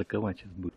атаковать избы.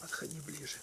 Подходи ближе.